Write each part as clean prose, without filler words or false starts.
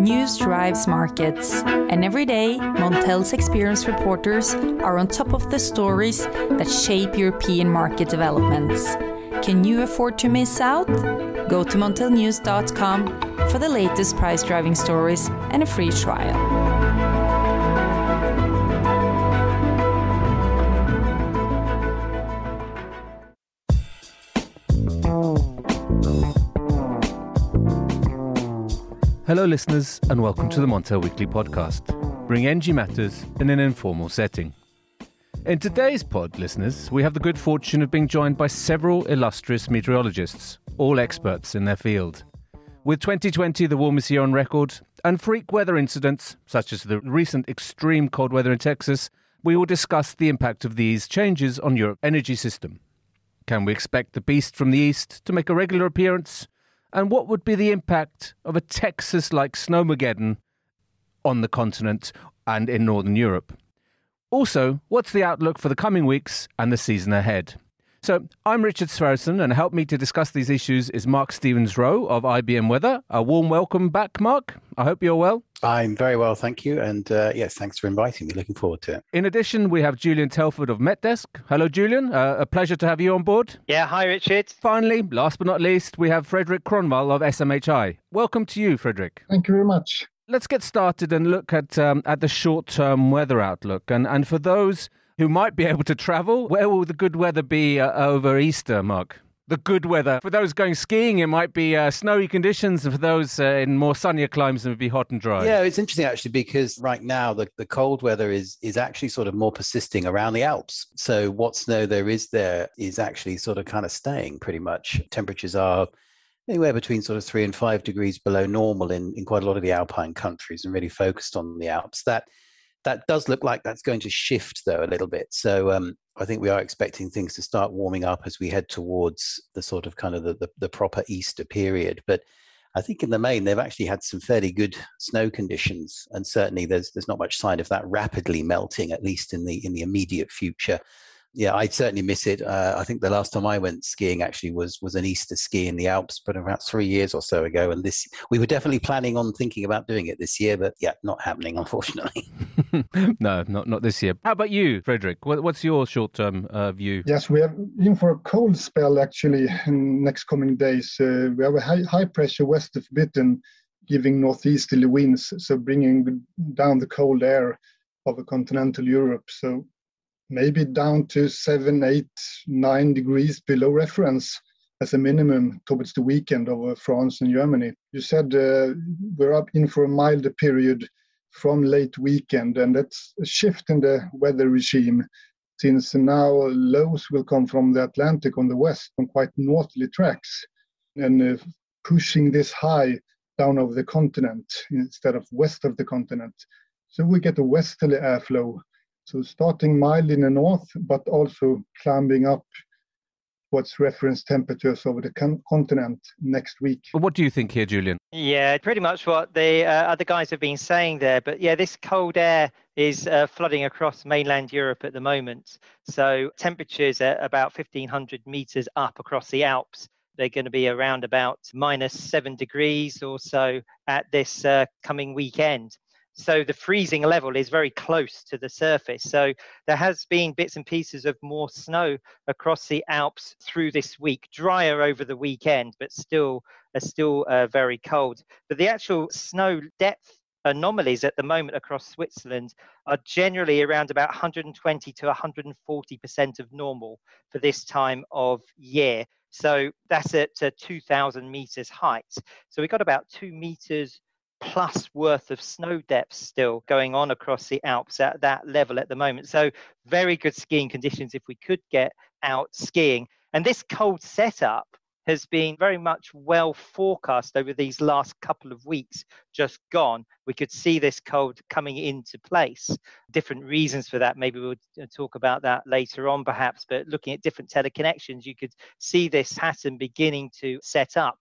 News drives markets, and every day Montel's experienced reporters are on top of the stories that shape European market developments. Can you afford to miss out? Go to montelnews.com for the latest price-driving stories and a free trial. Hello listeners and welcome to the Montel Weekly Podcast, bring energy matters in an informal setting. In today's pod, listeners, we have the good fortune of being joined by several illustrious meteorologists, all experts in their field. With 2020 the warmest year on record and freak weather incidents, such as the recent extreme cold weather in Texas, we will discuss the impact of these changes on Europe's energy system. Can we expect the beast from the east to make a regular appearance? And what would be the impact of a Texas-like snowmageddon on the continent and in Northern Europe? Also, what's the outlook for the coming weeks and the season ahead? So, I'm Richard Sverrisson, and help me to discuss these issues is Mark Stephens-Row of IBM Weather. A warm welcome back, Mark. I hope you're well. I'm very well, thank you. And yes, thanks for inviting me. Looking forward to it. In addition, we have Julian Telford of MetDesk. Hello, Julian. A pleasure to have you on board. Yeah, hi, Richard. Finally, last but not least, we have Fredrik Kronvall of SMHI. Welcome to you, Fredrik. Thank you very much. Let's get started and look at the short-term weather outlook. And for those who might be able to travel, where will the good weather be over Easter, Mark? The good weather. For those going skiing, it might be snowy conditions, and for those in more sunnier climes, it would be hot and dry. Yeah, it's interesting, actually, because right now the cold weather is actually sort of more persisting around the Alps. So what snow there is actually sort of kind of staying pretty much. Temperatures are anywhere between sort of 3 and 5 degrees below normal in quite a lot of the Alpine countries, and really focused on the Alps. That does look like that's going to shift, though, a little bit. So I think we are expecting things to start warming up as we head towards the sort of kind of the proper Easter period. But I think in the main, they've actually had some fairly good snow conditions. And certainly there's not much sign of that rapidly melting, at least in the immediate future. Yeah, I certainly miss it. I think the last time I went skiing actually was an Easter ski in the Alps, but about 3 years or so ago. And we were definitely planning on thinking about doing it this year, but yeah, not happening, unfortunately. No, not this year. How about you, Fredrik? What's your short-term view? Yes, we are in for a cold spell actually in next coming days. We have a high pressure west of Britain, giving northeasterly winds, so bringing down the cold air of a continental Europe. So maybe down to 7, 8, 9 degrees below reference as a minimum towards the weekend over France and Germany. You said we're up in for a milder period from late weekend, and that's a shift in the weather regime, since now lows will come from the Atlantic on the west on quite northerly tracks, and pushing this high down over the continent instead of west of the continent. So we get a westerly airflow. So starting mild in the north, but also climbing up what's reference temperatures over the continent next week. What do you think here, Julian? Yeah, pretty much what the other guys have been saying there. But yeah, this cold air is flooding across mainland Europe at the moment. So temperatures at about 1,500 meters up across the Alps. They're going to be around about -7 degrees or so at this coming weekend. So the freezing level is very close to the surface. So there has been bits and pieces of more snow across the Alps through this week, drier over the weekend, but still very cold. But the actual snow depth anomalies at the moment across Switzerland are generally around about 120 to 140% of normal for this time of year. So that's at 2,000 meters height. So we've got about 2 meters plus worth of snow depth still going on across the Alps at that level at the moment. So very good skiing conditions if we could get out skiing. And this cold setup has been very much well forecast over these last couple of weeks just gone. We could see this cold coming into place. Different reasons for that. Maybe we'll talk about that later on, perhaps. But looking at different teleconnections, you could see this pattern beginning to set up.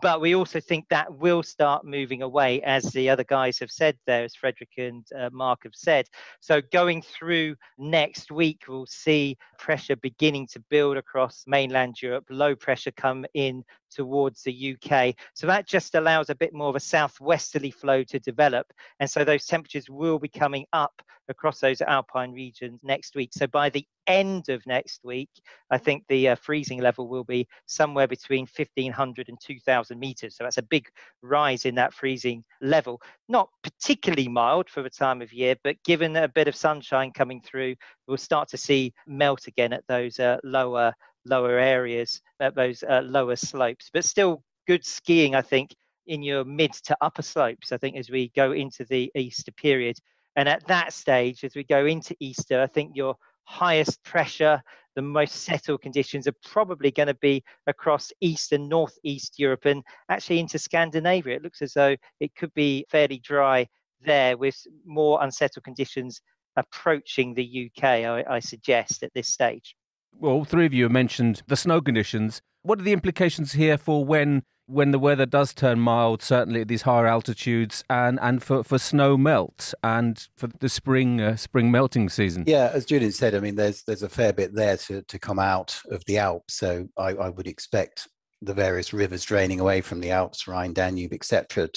But we also think that will start moving away, as the other guys have said there, as Fredrik and Mark have said. So going through next week, we'll see pressure beginning to build across mainland Europe, low pressure come in towards the UK. So that just allows a bit more of a southwesterly flow to develop. And so those temperatures will be coming up across those alpine regions next week. So by the end of next week, I think the freezing level will be somewhere between 1,500 and 2,000 meters. So that's a big rise in that freezing level. Not particularly mild for the time of year, but given a bit of sunshine coming through, we'll start to see melt again at those lower areas, at those lower slopes. But still good skiing, I think, in your mid to upper slopes, I think, as we go into the Easter period. And at that stage, as we go into Easter, I think your highest pressure, the most settled conditions are probably going to be across East and Northeast Europe and actually into Scandinavia. It looks as though it could be fairly dry there with more unsettled conditions approaching the UK, I suggest, at this stage. Well, all three of you have mentioned the snow conditions. What are the implications here for when the weather does turn mild, certainly at these higher altitudes, and for snow melt and for the spring melting season? Yeah, as Julian said, I mean, there's a fair bit there to come out of the Alps. So I would expect the various rivers draining away from the Alps, Rhine, Danube, etc.,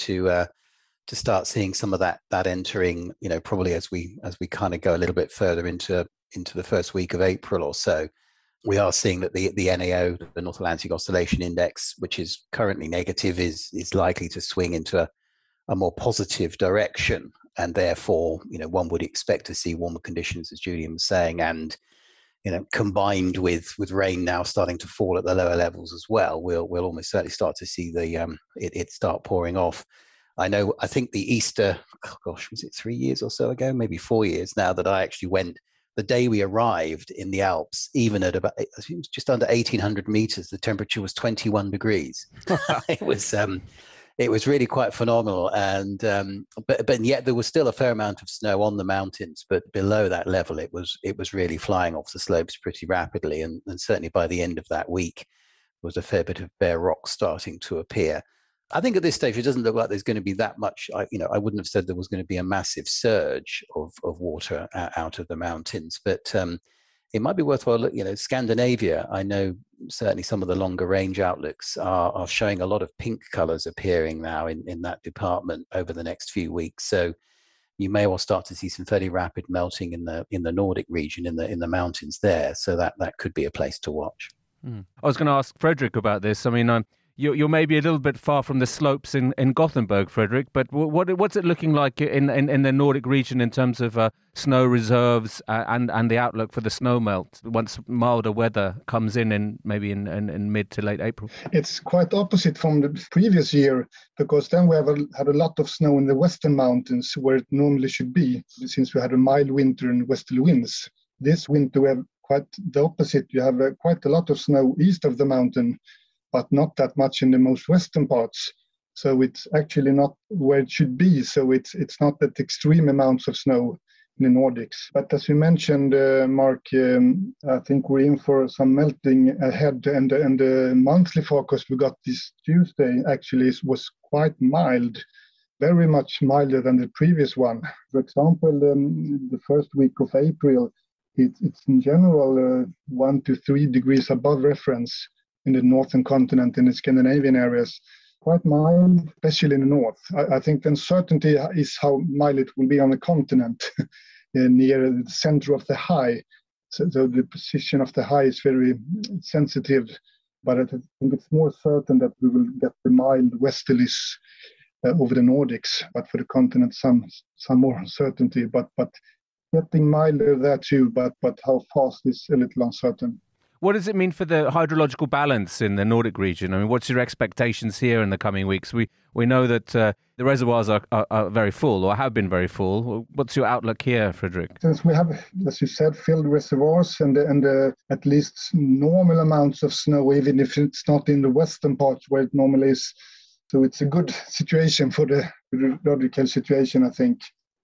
to start seeing some of that entering, you know, probably as we kind of go a little bit further into the first week of April or so. We are seeing that the NAO, the North Atlantic Oscillation Index, which is currently negative, is likely to swing into a more positive direction. And therefore, you know, one would expect to see warmer conditions, as Julian was saying, and, you know, combined with rain now starting to fall at the lower levels as well, we'll almost certainly start to see it start pouring off. I think the Easter, was it 3 years or so ago, maybe 4 years now, that I actually went. The day we arrived in the Alps, even at about, I think it was just under 1,800 meters, the temperature was 21 degrees. It was really quite phenomenal, but yet there was still a fair amount of snow on the mountains. But below that level, it was really flying off the slopes pretty rapidly, and certainly by the end of that week, there was a fair bit of bare rock starting to appear. I think at this stage, it doesn't look like there's going to be that much. I wouldn't have said there was going to be a massive surge of water out of the mountains, but it might be worthwhile. You know, Scandinavia, I know certainly some of the longer range outlooks are showing a lot of pink colors appearing now in that department over the next few weeks. So you may well start to see some fairly rapid melting in the Nordic region, in the mountains there. So that could be a place to watch. Mm. I was going to ask Fredrik about this. I mean, You're maybe a little bit far from the slopes in Gothenburg, Fredrik, but what's it looking like in the Nordic region in terms of snow reserves and the outlook for the snow melt once milder weather comes in maybe in mid to late April? It's quite opposite from the previous year, because then we had a lot of snow in the western mountains where it normally should be, since we had a mild winter and westerly winds. This winter we have quite the opposite. You have quite a lot of snow east of the mountain, but not that much in the most western parts. So it's actually not where it should be. So it's not that extreme amounts of snow in the Nordics. But as you mentioned, Mark, I think we're in for some melting ahead. And the monthly forecast we got this Tuesday actually was quite mild, very much milder than the previous one. For example, the first week of April, it's in general 1 to 3 degrees above reference in the northern continent, in the Scandinavian areas, quite mild, especially in the north. I think the uncertainty is how mild it will be on the continent, near the center of the high. So the position of the high is very sensitive, but I think it's more certain that we will get the mild westerlies over the Nordics, but for the continent, some more uncertainty, but getting milder there too, but how fast is a little uncertain. What does it mean for the hydrological balance in the Nordic region? I mean, what's your expectations here in the coming weeks? We know that the reservoirs are very full, or have been very full. What's your outlook here, Fredrik? Since we have, as you said, filled reservoirs and at least normal amounts of snow, even if it's not in the western parts where it normally is. So it's a good situation for the hydrological situation, I think.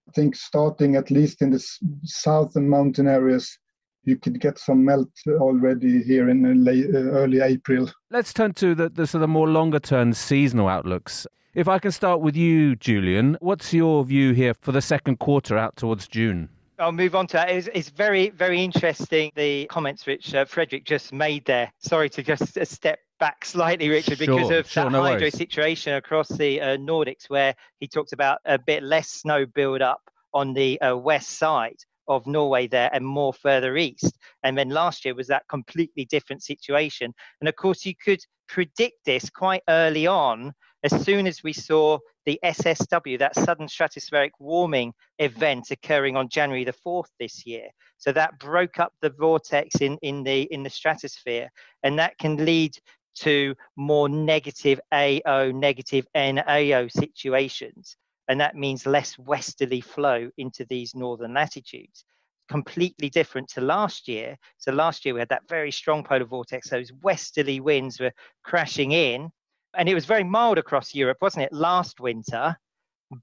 I think starting at least in the southern mountain areas, you could get some melt already here in early April. Let's turn to the more longer-term seasonal outlooks. If I can start with you, Julian, what's your view here for the second quarter out towards June? I'll move on to that. It's very, very interesting, the comments which Fredrik just made there. Sorry to just step back slightly, Richard, because of that hydro situation across the Nordics, where he talked about a bit less snow build up on the west side of Norway there and more further east. And then last year was that completely different situation. And of course, you could predict this quite early on, as soon as we saw the SSW, that sudden stratospheric warming event occurring on January the 4th this year. So that broke up the vortex in the stratosphere, and that can lead to more negative AO, negative NAO situations. And that means less westerly flow into these northern latitudes. Completely different to last year. So last year we had that very strong polar vortex. Those westerly winds were crashing in. And it was very mild across Europe, wasn't it, last winter?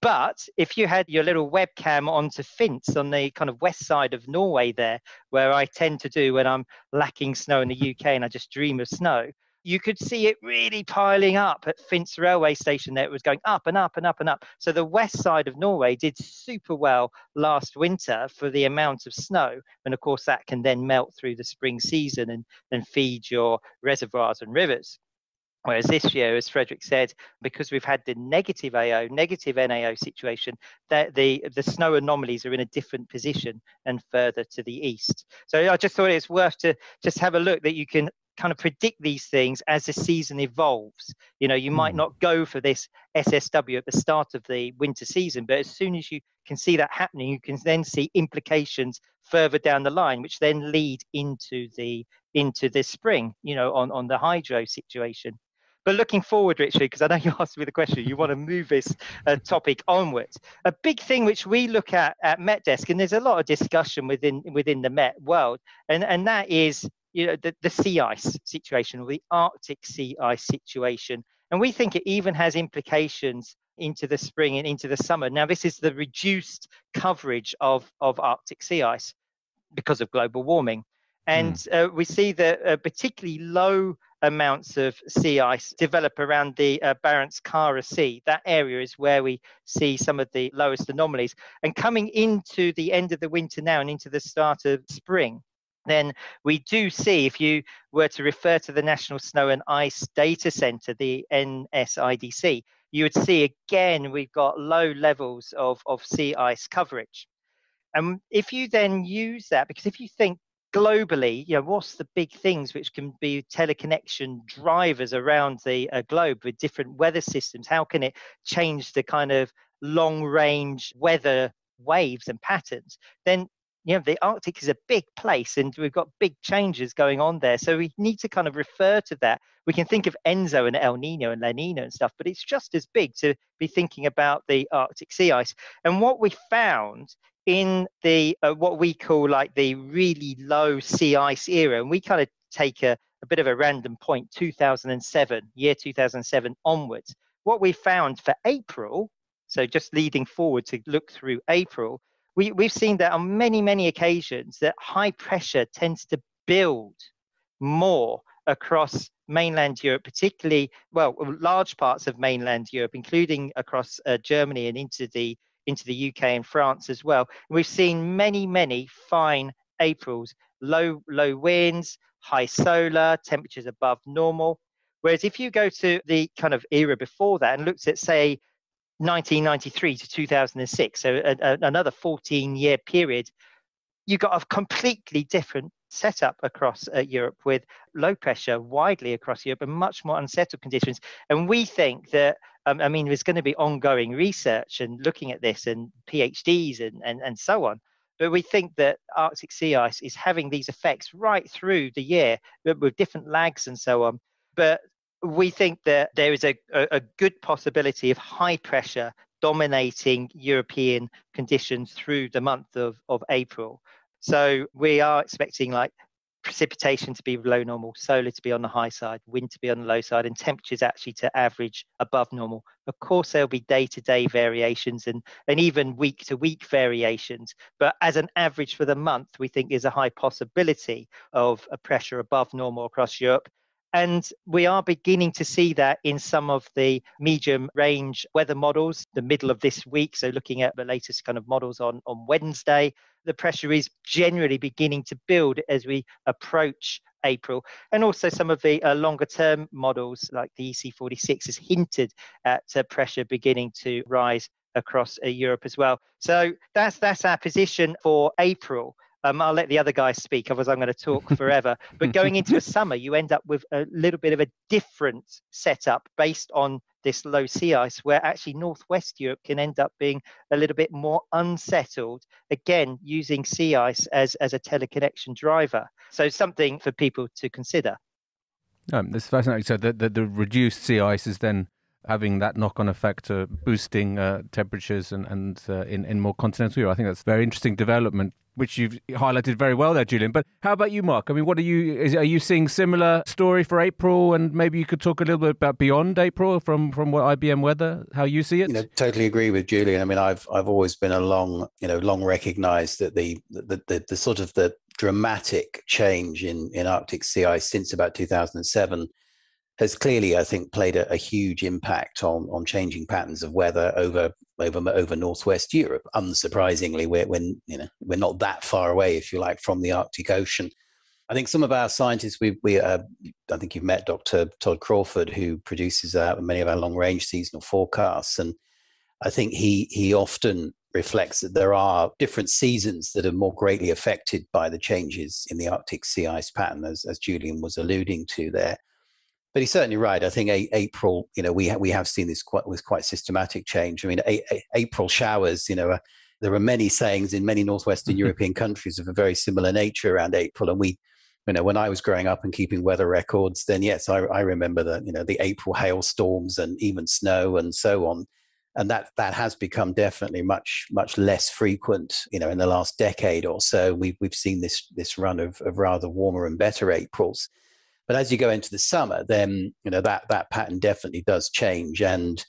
But if you had your little webcam onto Finns on the kind of west side of Norway there, where I tend to do when I'm lacking snow in the UK and I just dream of snow, you could see it really piling up at Finns railway station there. It was going up and up and up and up. So the west side of Norway did super well last winter for the amount of snow. And of course, that can then melt through the spring season and feed your reservoirs and rivers. Whereas this year, as Fredrik said, because we've had the negative AO, negative NAO situation, that the snow anomalies are in a different position and further to the east. So I just thought it's worth to just have a look that you can kind of predict these things as the season evolves. You know, you might not go for this SSW at the start of the winter season, but as soon as you can see that happening, you can then see implications further down the line, which then lead into the spring, you know, on the hydro situation. But looking forward, Richard, because I know you asked me the question, you want to move this topic onwards. A big thing which we look at MetDesk, and there's a lot of discussion within the Met world, and that is, you know, the sea ice situation, or the Arctic sea ice situation. And we think it even has implications into the spring and into the summer. Now, this is the reduced coverage of Arctic sea ice because of global warming. And we see that particularly low amounts of sea ice develop around the Barents-Kara Sea. That area is where we see some of the lowest anomalies. And coming into the end of the winter now and into the start of spring, then we do see, if you were to refer to the National Snow and Ice Data Center, the NSIDC, you would see again we've got low levels of sea ice coverage. And if you then use that, because if you think globally, you know, what's the big things which can be teleconnection drivers around the globe with different weather systems? How can it change the kind of long-range weather waves and patterns? Then, you know, the Arctic is a big place and we've got big changes going on there. So we need to kind of refer to that. We can think of ENSO and El Nino and La Nina and stuff, but it's just as big to be thinking about the Arctic sea ice. And what we found in the what we call like the really low sea ice era, and we kind of take a bit of a random point, 2007, year 2007 onwards, what we found for April, so just leading forward to look through April, we've seen that on many, many occasions that high pressure tends to build more across mainland Europe, particularly, well, large parts of mainland Europe, including across Germany and into the UK and France as well. We've seen many, many fine Aprils, low winds, high solar, temperatures above normal. Whereas if you go to the kind of era before that and looked at, say, 1993 to 2006, so another 14-year period, you got a completely different setup across Europe with low pressure widely across Europe and much more unsettled conditions. And we think that, I mean, there's going to be ongoing research and looking at this and PhDs and so on. But we think that Arctic sea ice is having these effects right through the year with different lags and so on. But we think that there is a good possibility of high pressure dominating European conditions through the month of April. So we are expecting like precipitation to be below normal, solar to be on the high side, wind to be on the low side, and temperatures actually to average above normal. Of course, there'll be day-to-day variations and even week-to-week variations. But as an average for the month, we think there's a high possibility of a pressure above normal across Europe. And we are beginning to see that in some of the medium range weather models, the middle of this week. So looking at the latest kind of models on Wednesday, the pressure is generally beginning to build as we approach April. And also some of the longer term models like the EC46 has hinted at pressure beginning to rise across Europe as well. So that's our position for April. I'll let the other guys speak, otherwise I'm going to talk forever. But going into a summer, you end up with a little bit of a different setup based on this low sea ice, where actually Northwest Europe can end up being a little bit more unsettled, again, using sea ice as a teleconnection driver. So something for people to consider. This is fascinating. So the reduced sea ice is then having that knock-on effect, boosting temperatures and in more continental Europe. I think that's a very interesting development, which you've highlighted very well there, Julian. But how about you, Mark? I mean, are you seeing similar story for April? And maybe you could talk a little bit about beyond April from what IBM Weather, how you see it. You know, totally agree with Julian. I mean, I've always been long recognised that the sort of the dramatic change in Arctic sea ice since about 2007 has clearly, I think, played a huge impact on changing patterns of weather over Northwest Europe. Unsurprisingly, we're not that far away, if you like, from the Arctic Ocean. I think some of our scientists, I think you've met Dr. Todd Crawford, who produces many of our long-range seasonal forecasts, and I think he often reflects that there are different seasons that are more greatly affected by the changes in the Arctic sea ice pattern, as Julian was alluding to there. But he's certainly right. I think April, we have seen this quite systematic change. I mean, April showers. There are many sayings in many Northwestern European countries of a very similar nature around April. And we, when I was growing up and keeping weather records, then yes, I remember the April hailstorms and even snow and so on. And that has become definitely much less frequent. In the last decade or so, we've seen this run of rather warmer and better Aprils. But as you go into the summer, then that pattern definitely does change, and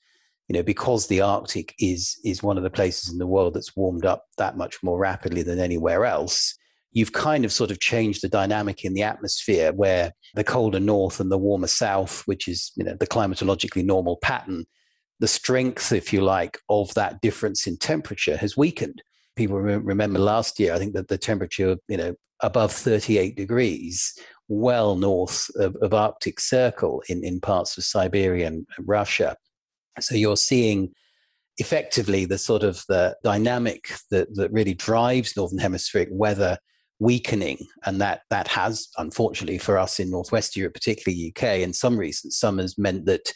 because the Arctic is one of the places in the world that's warmed up that much more rapidly than anywhere else, you've kind of sort of changed the dynamic in the atmosphere, where the colder north and the warmer south, which is the climatologically normal pattern, the strength, if you like, of that difference in temperature has weakened. People remember last year, I think, that the temperature above 38 degrees, well north of Arctic Circle in parts of Siberia and Russia. So you're seeing effectively the sort of the dynamic that really drives northern hemispheric weather weakening, and that has, unfortunately for us in Northwest Europe, particularly UK, in some recent summers meant that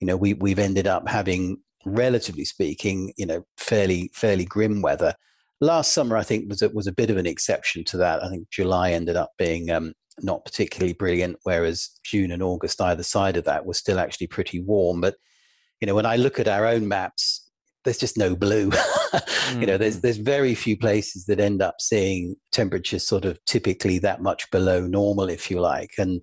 we've ended up having, relatively speaking, fairly grim weather. Last summer, I think, was a bit of an exception to that. I think July ended up being not particularly brilliant, whereas June and August either side of that were still actually pretty warm. But when I look at our own maps, there's just no blue. There's very few places that end up seeing temperatures sort of typically that much below normal, if you like. And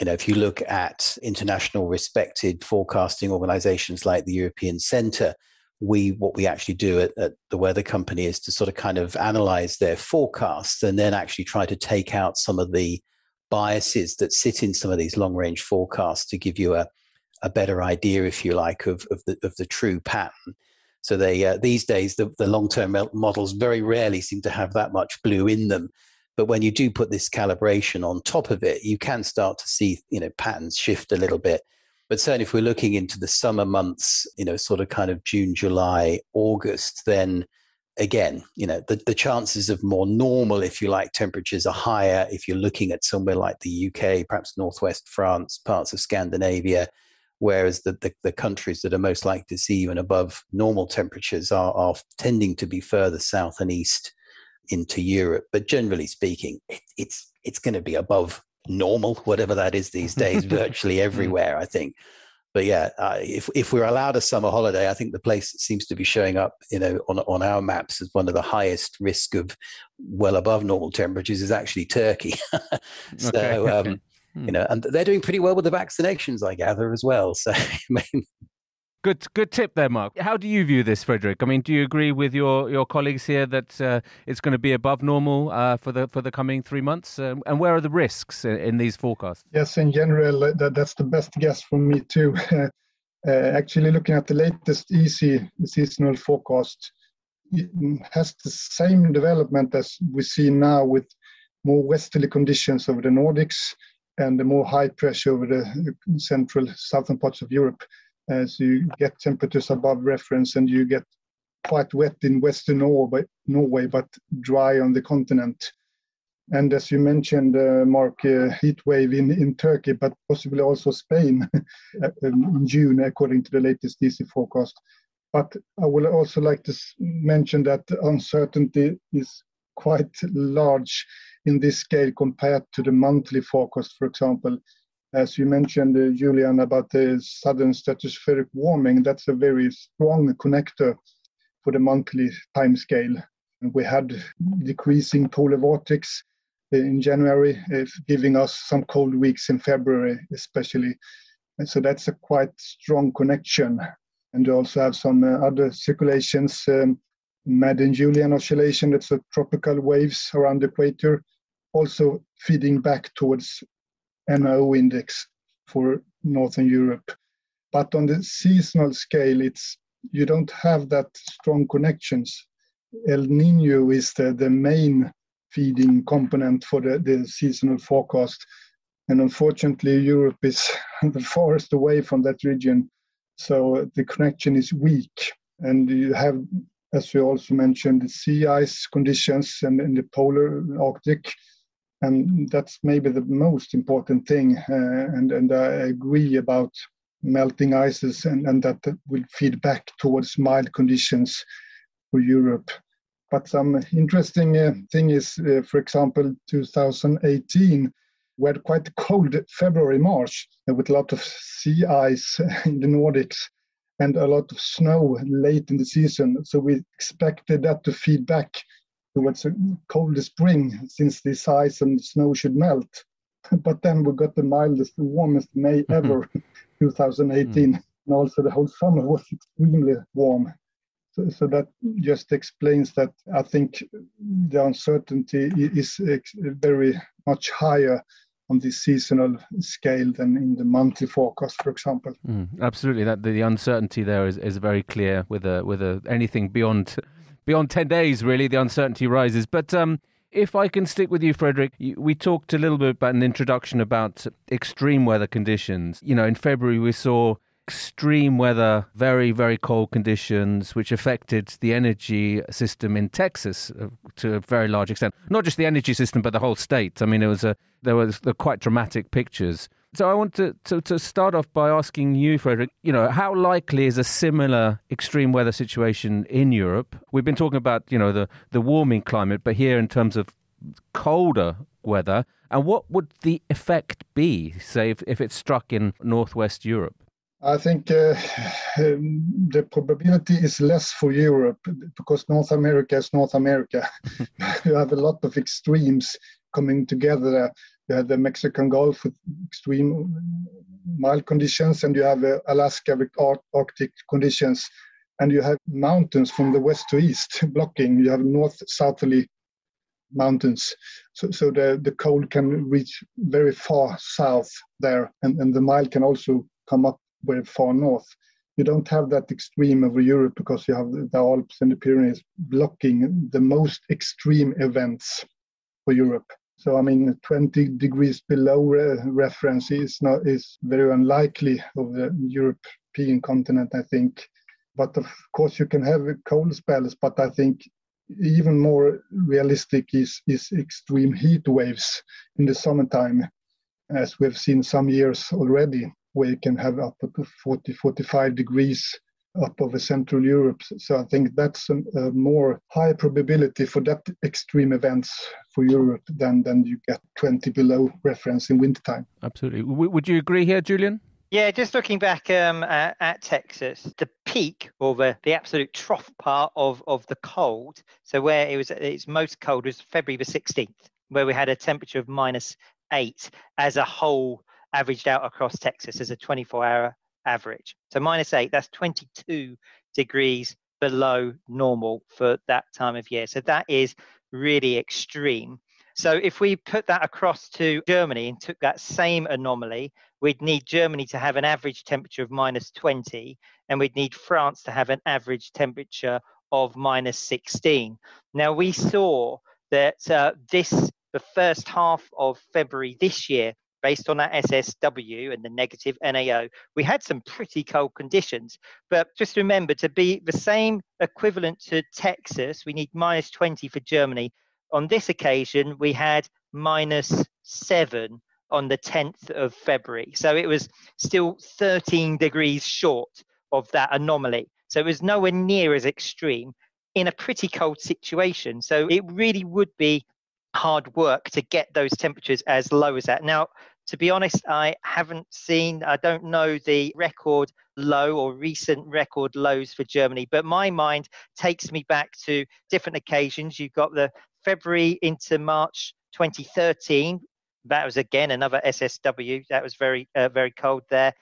if you look at international respected forecasting organizations like the European Centre, what we actually do at the weather company is to sort of kind of analyze their forecasts and then actually try to take out some of the biases that sit in some of these long range forecasts to give you a better idea, if you like, of the true pattern. So they these days the long term models very rarely seem to have that much blue in them. But when you do put this calibration on top of it, you can start to see, patterns shift a little bit. But certainly if we're looking into the summer months, sort of kind of June, July, August, then again, the chances of more normal, if you like, temperatures are higher if you're looking at somewhere like the UK, perhaps Northwest France, parts of Scandinavia, whereas the countries that are most likely to see even above normal temperatures are tending to be further south and east into Europe. But generally speaking, it's going to be above normal, whatever that is these days, virtually everywhere, I think. But yeah, if we're allowed a summer holiday, I think the place that seems to be showing up, on our maps as one of the highest risk of well above normal temperatures is actually Turkey. So, and they're doing pretty well with the vaccinations, I gather, as well. So Good tip there, Mark. How do you view this, Fredrik? I mean, do you agree with your colleagues here that it's going to be above normal for the coming 3 months? And where are the risks in these forecasts? Yes, in general, that's the best guess for me too. Actually, looking at the latest EC seasonal forecast, it has the same development as we see now, with more westerly conditions over the Nordics and the more high pressure over the central southern parts of Europe. So you get temperatures above reference, and you get quite wet in western Norway, but dry on the continent. And as you mentioned, Mark, heat wave in Turkey, but possibly also Spain in June, according to the latest DC forecast. But I would also like to mention that uncertainty is quite large in this scale compared to the monthly forecast, for example. As you mentioned, Julian, about the sudden stratospheric warming, that's a very strong connector for the monthly timescale. We had decreasing polar vortex in January, giving us some cold weeks in February, especially. And so that's a quite strong connection. And we also have some other circulations, Madden-Julian oscillation, that's a tropical waves around the equator, also feeding back towards NAO index for Northern Europe. But on the seasonal scale, you don't have that strong connections. El Nino is the main feeding component for the seasonal forecast. And unfortunately, Europe is the farthest away from that region. So the connection is weak. And you have, as you also mentioned, the sea ice conditions and the polar Arctic. And that's maybe the most important thing. And I agree about melting ices and that will feed back towards mild conditions for Europe. But some interesting thing is, for example, 2018, we had quite a cold February, March, with a lot of sea ice in the Nordics and a lot of snow late in the season. So we expected that to feed back towards a colder spring, since this ice and snow should melt. But then we got the mildest, warmest May ever, 2018. And also the whole summer was extremely warm. So that just explains that I think the uncertainty is very much higher on the seasonal scale than in the monthly forecast, for example. Absolutely, that the uncertainty there is very clear with anything beyond 10 days, really, the uncertainty rises. But if I can stick with you, Fredrik, we talked a little bit about an introduction about extreme weather conditions. You know, in February, we saw extreme weather, very, very cold conditions, which affected the energy system in Texas to a very large extent. Not just the energy system, but the whole state. I mean, there were quite dramatic pictures. So I want to start off by asking you, Fredrik, you know, how likely is a similar extreme weather situation in Europe? We've been talking about, you know, the warming climate, but here in terms of colder weather, and what would the effect be, say, if it's struck in northwest Europe? I think the probability is less for Europe, because North America is North America. You have a lot of extremes coming together. You have the Mexican Gulf with extreme mild conditions, and you have Alaska with Arctic conditions, and you have mountains from the west to east blocking. You have north-southerly mountains. So the cold can reach very far south there, and the mild can also come up very far north. You don't have that extreme over Europe, because you have the Alps and the Pyrenees blocking the most extreme events for Europe. So, I mean, 20 degrees below reference is very unlikely over the European continent, I think. But of course, you can have cold spells, but I think even more realistic is extreme heat waves in the summertime, as we've seen some years already, where you can have up to 40, 45 degrees up over Central Europe. So I think that's a more high probability for that extreme events for Europe than you get 20 below reference in wintertime. Absolutely. Would you agree here, Julian? Yeah, just looking back at Texas, the peak or the absolute trough part of the cold, so where it was at its most cold was February the 16th, where we had a temperature of -8 as a whole averaged out across Texas as a 24-hour average. So -8, that's 22 degrees below normal for that time of year. So that is really extreme. So if we put that across to Germany and took that same anomaly, we'd need Germany to have an average temperature of -20, and we'd need France to have an average temperature of -16. Now, we saw that the first half of February this year, based on that SSW and the negative NAO, we had some pretty cold conditions. But just remember, to be the same equivalent to Texas, we need -20 for Germany. On this occasion, we had -7 on the 10th of February. So it was still 13 degrees short of that anomaly. So it was nowhere near as extreme in a pretty cold situation. So it really would be hard work to get those temperatures as low as that. Now, to be honest, I don't know the record low or recent record lows for Germany, but my mind takes me back to different occasions. You've got the February into March 2013. That was, again, another SSW. That was very, very cold there.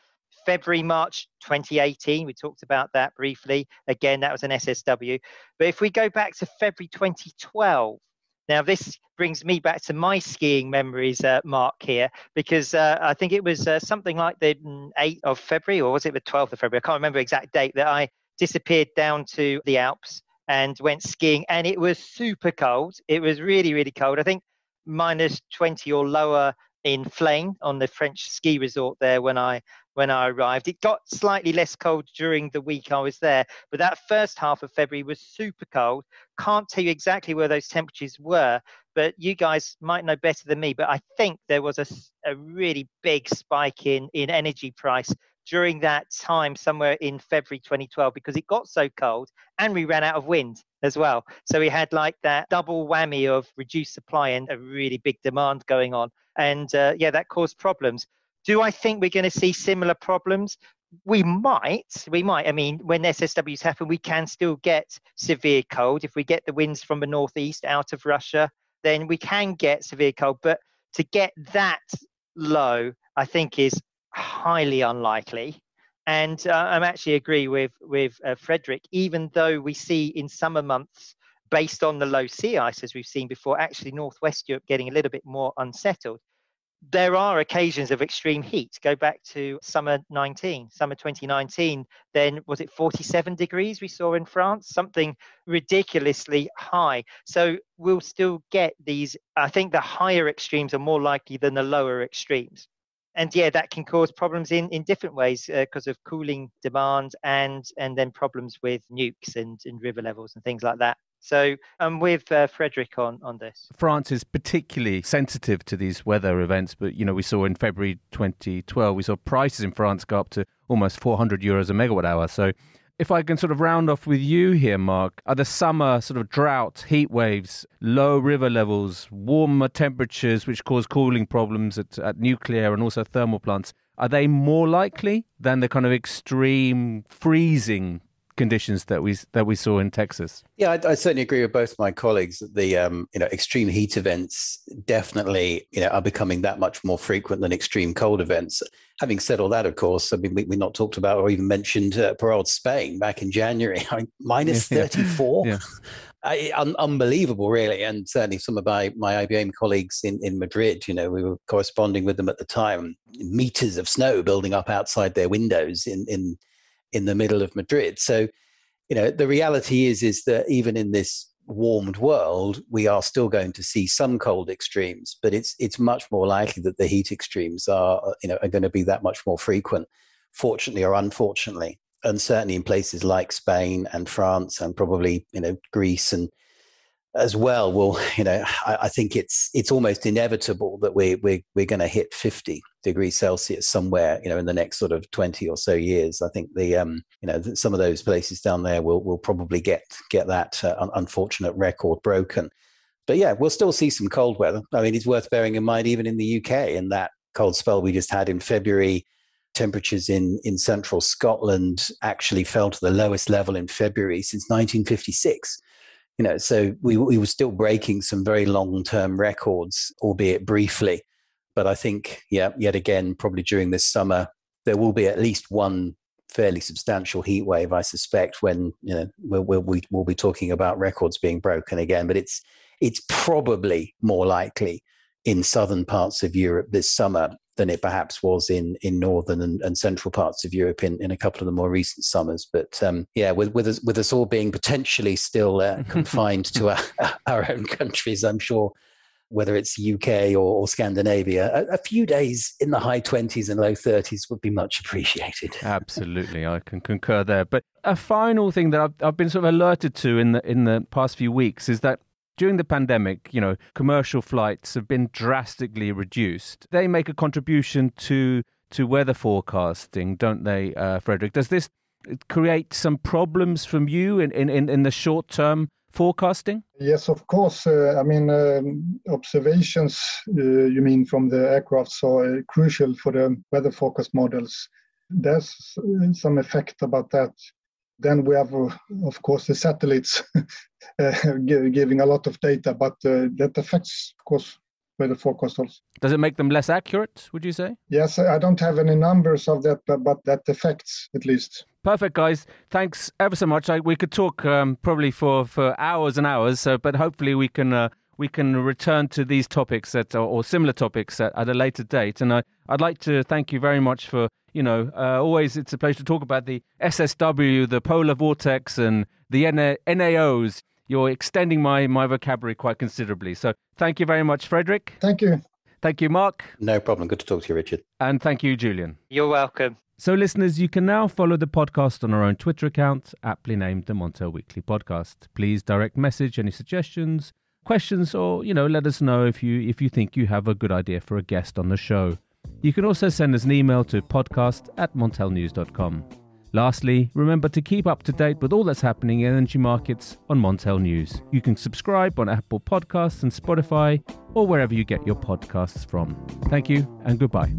February, March 2018, we talked about that briefly. Again, that was an SSW. But if we go back to February 2012, now this brings me back to my skiing memories, Mark, here, because I think it was something like the 8th of February, or was it the 12th of February? I can't remember the exact date, that I disappeared down to the Alps and went skiing, and it was super cold. It was really, really cold. I think -20 or lower in Flaine on the French ski resort there when I arrived. It got slightly less cold during the week I was there, but that first half of February was super cold. Can't tell you exactly where those temperatures were, but you guys might know better than me. But I think there was a really big spike in energy price during that time, somewhere in February 2012, because it got so cold and we ran out of wind as well. So we had like that double whammy of reduced supply and a really big demand going on. And yeah, that caused problems. Do I think we're going to see similar problems? We might. I mean, when SSWs happen, we can still get severe cold. If we get the winds from the northeast out of Russia, then we can get severe cold. But to get that low, I think, is highly unlikely. And I'm actually agree with Fredrik, even though we see in summer months, based on the low sea ice, as we've seen before, actually Northwest Europe getting a little bit more unsettled. There are occasions of extreme heat. Go back to summer 2019, then was it 47 degrees we saw in France? Something ridiculously high. So we'll still get these. I think the higher extremes are more likely than the lower extremes. And yeah, that can cause problems in different ways because of cooling demand and then problems with nukes and river levels and things like that. So I'm with Fredrik on this. France is particularly sensitive to these weather events, but you know, we saw in February 2012, we saw prices in France go up to almost 400 euros a megawatt hour. So if I can sort of round off with you here, Mark, are the summer sort of drought, heat waves, low river levels, warmer temperatures, which cause cooling problems at nuclear and also thermal plants, are they more likely than the kind of extreme freezing conditions that we saw in Texas? Yeah, I certainly agree with both my colleagues that the extreme heat events definitely are becoming that much more frequent than extreme cold events. Having said all that, of course, I mean we not talked about or even mentioned Parral, Spain, back in January, -34. Yeah. Unbelievable, really. And certainly some of my IBM colleagues in Madrid, we were corresponding with them at the time. Meters of snow building up outside their windows in the middle of Madrid. So, the reality is that even in this warmed world, we are still going to see some cold extremes, but it's much more likely that the heat extremes are going to be that much more frequent, fortunately or unfortunately. And certainly in places like Spain and France and probably, Greece and as well, I think it's almost inevitable that we're going to hit 50 degrees Celsius somewhere, in the next sort of 20 or so years. I think the some of those places down there will probably get that unfortunate record broken. But yeah, we'll still see some cold weather. I mean, it's worth bearing in mind, even in the UK, in that cold spell we just had in February, temperatures in central Scotland actually fell to the lowest level in February since 1956. So we were still breaking some very long-term records, albeit briefly. But I think, yeah, yet again, probably during this summer, there will be at least one fairly substantial heat wave, I suspect, when we'll be talking about records being broken again. But it's probably more likely in southern parts of Europe this summer than it perhaps was in northern and central parts of Europe in a couple of the more recent summers. But yeah, with us all being potentially still confined to our own countries, I'm sure, whether it's UK or Scandinavia, a few days in the high 20s and low 30s would be much appreciated. Absolutely. I can concur there. But a final thing that I've been sort of alerted to in the past few weeks is that during the pandemic, commercial flights have been drastically reduced. They make a contribution to weather forecasting, don't they, Fredrik? Does this create some problems from you in the short term forecasting? Yes, of course. Observations, you mean, from the aircraft are crucial for the weather forecast models. There's some effect about that. Then we have, of course, the satellites giving a lot of data, but that affects, of course, weather forecast also. Does it make them less accurate, would you say? Yes, I don't have any numbers of that, but that affects at least. Perfect, guys. Thanks ever so much. We could talk probably for hours and hours, but hopefully we can return to these topics or similar topics at a later date. And I'd like to thank you very much for, always it's a pleasure to talk about the SSW, the polar vortex, and the NAOs. You're extending my vocabulary quite considerably. So thank you very much, Fredrik. Thank you. Thank you, Mark. No problem. Good to talk to you, Richard. And thank you, Julian. You're welcome. So listeners, you can now follow the podcast on our own Twitter account, aptly named the Montel Weekly Podcast. Please direct message any suggestions, questions, or, let us know if you think you have a good idea for a guest on the show. You can also send us an email to podcast@montelnews.com. Lastly, remember to keep up to date with all that's happening in energy markets on Montel News. You can subscribe on Apple Podcasts and Spotify, or wherever you get your podcasts from. Thank you and goodbye.